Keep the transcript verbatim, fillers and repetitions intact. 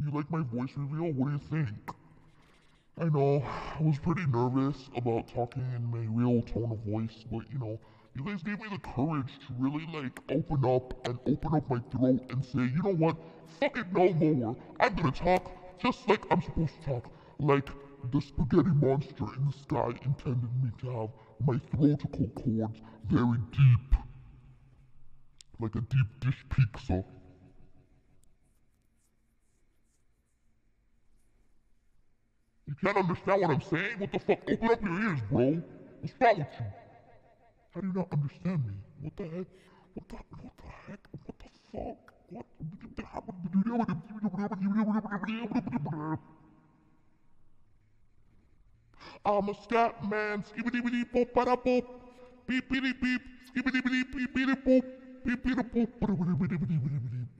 You like my voice reveal? What do you think? I know, I was pretty nervous about talking in my real tone of voice, but you know, you guys gave me the courage to really like open up and open up my throat and say, you know what, fuck it no more. I'm gonna talk just like I'm supposed to talk, like the spaghetti monster in the sky intended me to have my throatical cords very deep, like a deep dish pizza. You can't understand what I'm saying? What the fuck? Open up your ears, bro. What's wrong with you? How do you not understand me? What the heck? What the, what the heck? What the fuck? What? I'm a scat man. Skibbity bitty boop bada boop. Beep bitty beep. Skibbity bitty beep bitty boop. Beep bitty boop.